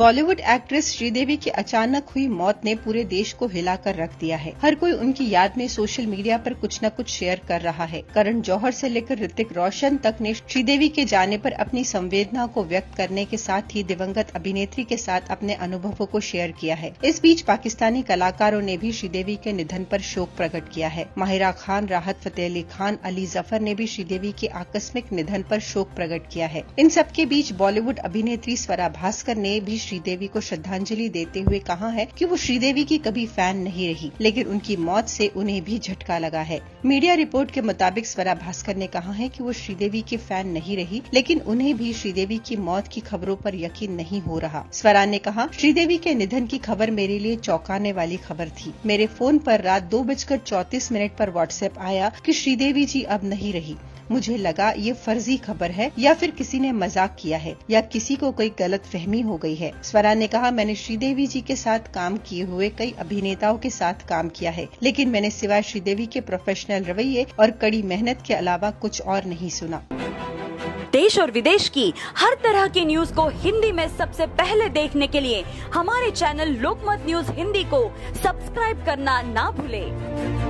Bollywood actress Sridevi की अचानक हुई मौत ने पूरे देश को हिलाकर रख दिया है। हर कोई उनकी याद में सोशल मीडिया पर कुछ न कुछ शेयर कर रहा है। करण जौहर से लेकर ऋतिक रोशन तक ने श्रीदेवी के जाने पर अपनी संवेदना को व्यक्त करने के साथ ही दिवंगत अभिनेत्री के साथ अपने अनुभवों को शेयर किया है। इस बीच पाकिस्तानी कलाकारों ने भी श्रीदेवी के निधन पर शोक प्रकट किया है। माहिरा खान, राहत फतेह अली खान, अली जफर ने भी श्रीदेवी के आकस्मिक निधन पर शोक प्रकट किया है। इन सबके बीच बॉलीवुड अभिनेत्री स्वरा भास्कर ने भी श्रीदेवी को श्रद्धांजलि देते हुए कहा है कि वो श्रीदेवी की कभी फैन नहीं रही, लेकिन उनकी मौत से उन्हें भी झटका लगा है। मीडिया रिपोर्ट के मुताबिक स्वरा भास्कर ने कहा है कि वो श्रीदेवी की फैन नहीं रही, लेकिन उन्हें भी श्रीदेवी की मौत की खबरों पर यकीन नहीं हो रहा। स्वरा ने कहा, श्रीदेवी के निधन की खबर मेरे लिए चौंकाने वाली खबर थी। मेरे फोन पर रात 2:34 पर व्हाट्सएप आया कि श्रीदेवी जी अब नहीं रही। मुझे लगा ये फर्जी खबर है या फिर किसी ने मजाक किया है या किसी को कोई गलतफहमी हो गई है। स्वरा ने कहा, मैंने श्रीदेवी जी के साथ काम किए हुए कई अभिनेताओं के साथ काम किया है, लेकिन मैंने सिवाय श्रीदेवी के प्रोफेशनल रवैये और कड़ी मेहनत के अलावा कुछ और नहीं सुना। देश और विदेश की हर तरह की न्यूज को हिंदी में सबसे पहले देखने के लिए हमारे चैनल लोकमत न्यूज़ हिंदी को सब्सक्राइब करना ना भूले।